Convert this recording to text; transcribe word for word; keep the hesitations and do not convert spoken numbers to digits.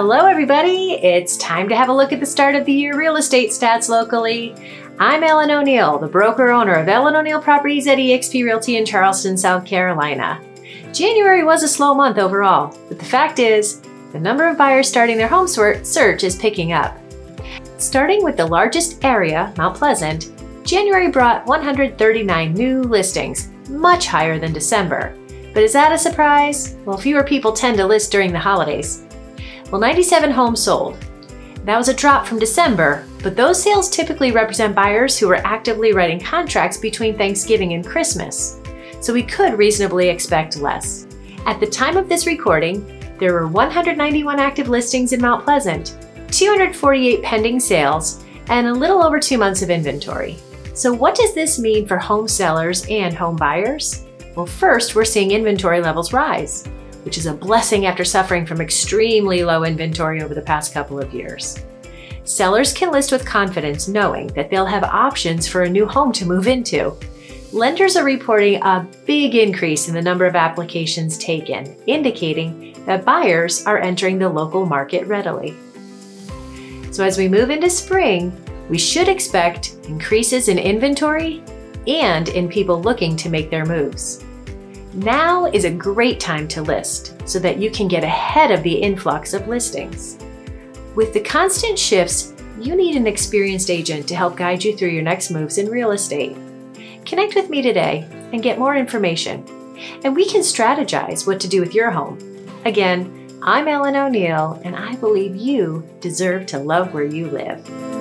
Hello everybody, it's time to have a look at the start of the year real estate stats locally. I'm Ellen O'Neill, the broker owner of Ellen O'Neill Properties at eXp Realty in Charleston, South Carolina. January was a slow month overall, but the fact is, the number of buyers starting their home search is picking up. Starting with the largest area, Mount Pleasant, January brought one hundred thirty-nine new listings, much higher than December. But is that a surprise? Well, fewer people tend to list during the holidays. Well, ninety-seven homes sold. That was a drop from December, but those sales typically represent buyers who are actively writing contracts between Thanksgiving and Christmas, so we could reasonably expect less. At the time of this recording, there were one hundred ninety-one active listings in Mount Pleasant, two hundred forty-eight pending sales, and a little over two months of inventory. So what does this mean for home sellers and home buyers? Well, first, we're seeing inventory levels rise, which is a blessing after suffering from extremely low inventory over the past couple of years. Sellers can list with confidence knowing that they'll have options for a new home to move into. Lenders are reporting a big increase in the number of applications taken, indicating that buyers are entering the local market readily. So as we move into spring, we should expect increases in inventory and in people looking to make their moves. Now is a great time to list so that you can get ahead of the influx of listings. With the constant shifts, you need an experienced agent to help guide you through your next moves in real estate. Connect with me today and get more information, and we can strategize what to do with your home. Again, I'm Ellen O'Neill, and I believe you deserve to love where you live.